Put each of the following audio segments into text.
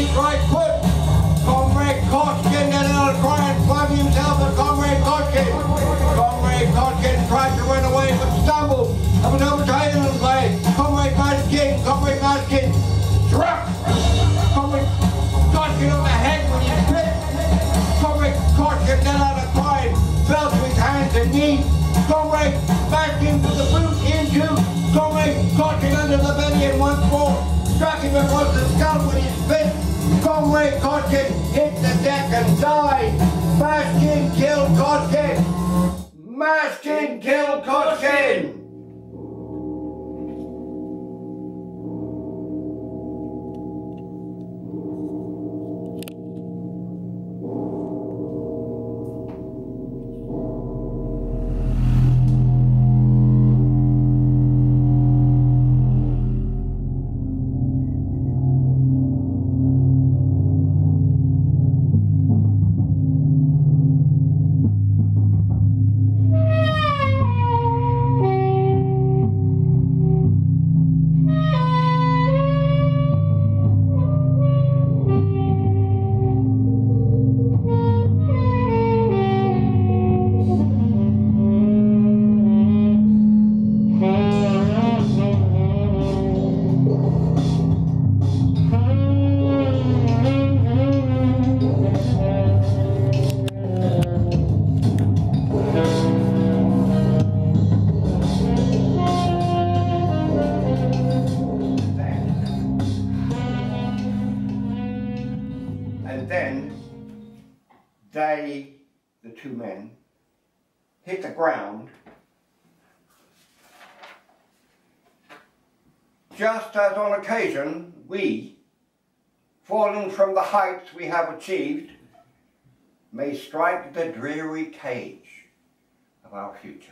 deep right foot. Comrade Kotkin, the little crying club himself, but Comrade Kotkin. Comrade Kotkin tried to run away but stumbled. Up and over to Ireland's leg. Comrade Mashkin, Comrade Mashkin. Struck. Comrade Kotkin on the head when he spit. Comrade Kotkin, then out of crying, fell to his hands and knees. Comrade Mashkin with the boot into Comrade Kotkin under the belly and once more. Struck him across the skull with his fist. Comrade Kotkin hit the deck and died. Mashkin killed Kotkin. Mashkin killed Kotkin. The two men hit the ground just as on occasion we, falling from the heights we have achieved, may strike the dreary cage of our future.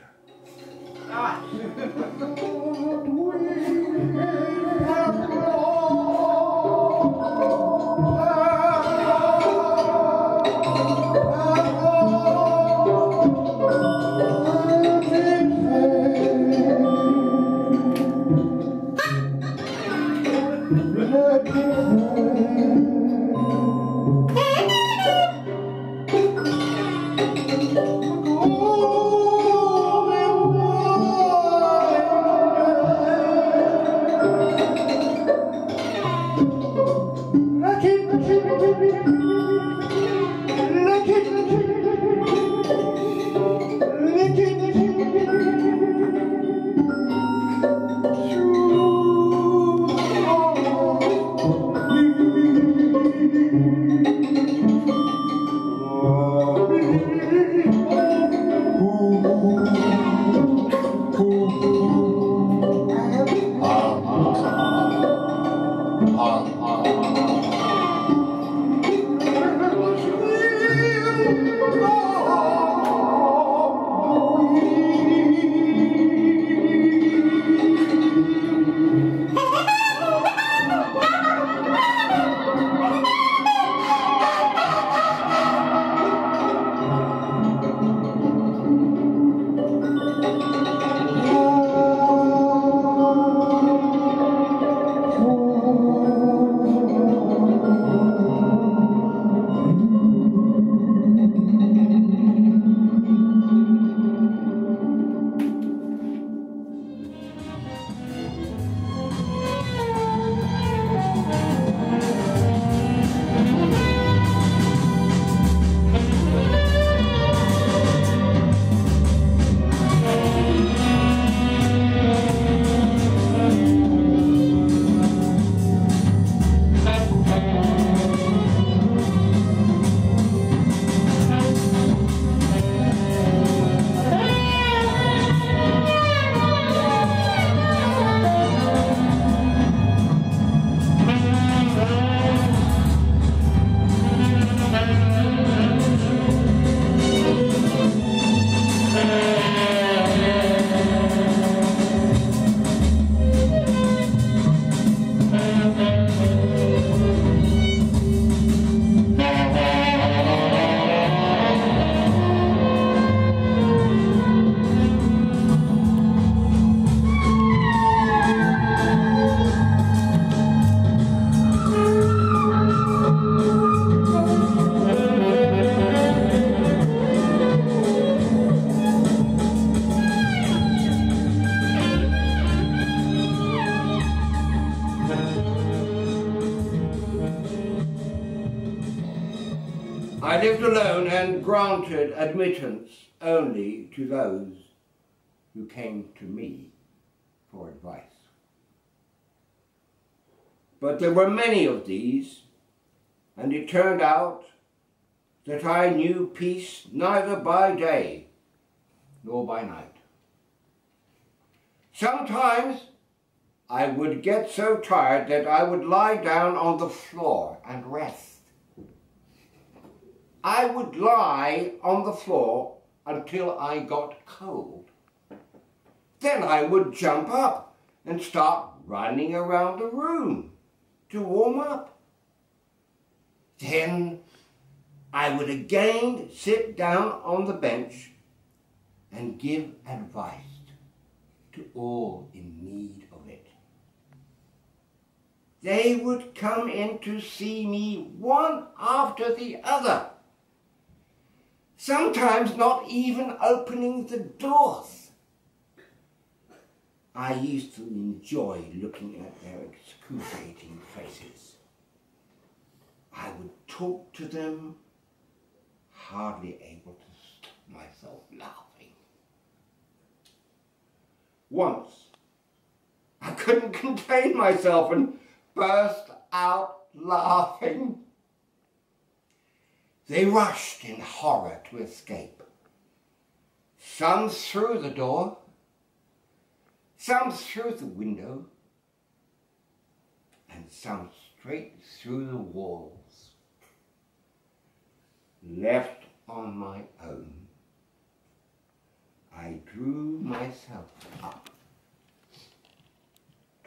I lived alone and granted admittance only to those who came to me for advice. But there were many of these, and it turned out that I knew peace neither by day nor by night. Sometimes I would get so tired that I would lie down on the floor and rest. I would lie on the floor until I got cold. Then I would jump up and start running around the room to warm up. Then I would again sit down on the bench and give advice to all in need of it. They would come in to see me one after the other, sometimes not even opening the doors. I used to enjoy looking at their excruciating faces. I would talk to them, hardly able to stop myself laughing. Once, I couldn't contain myself and burst out laughing. They rushed in horror to escape. Some through the door, some through the window, and some straight through the walls. Left on my own, I drew myself up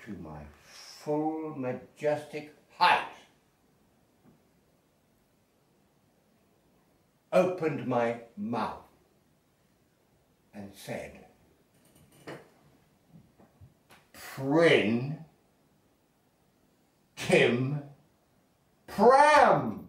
to my full majestic height, opened my mouth and said, "Prin Tim Pram."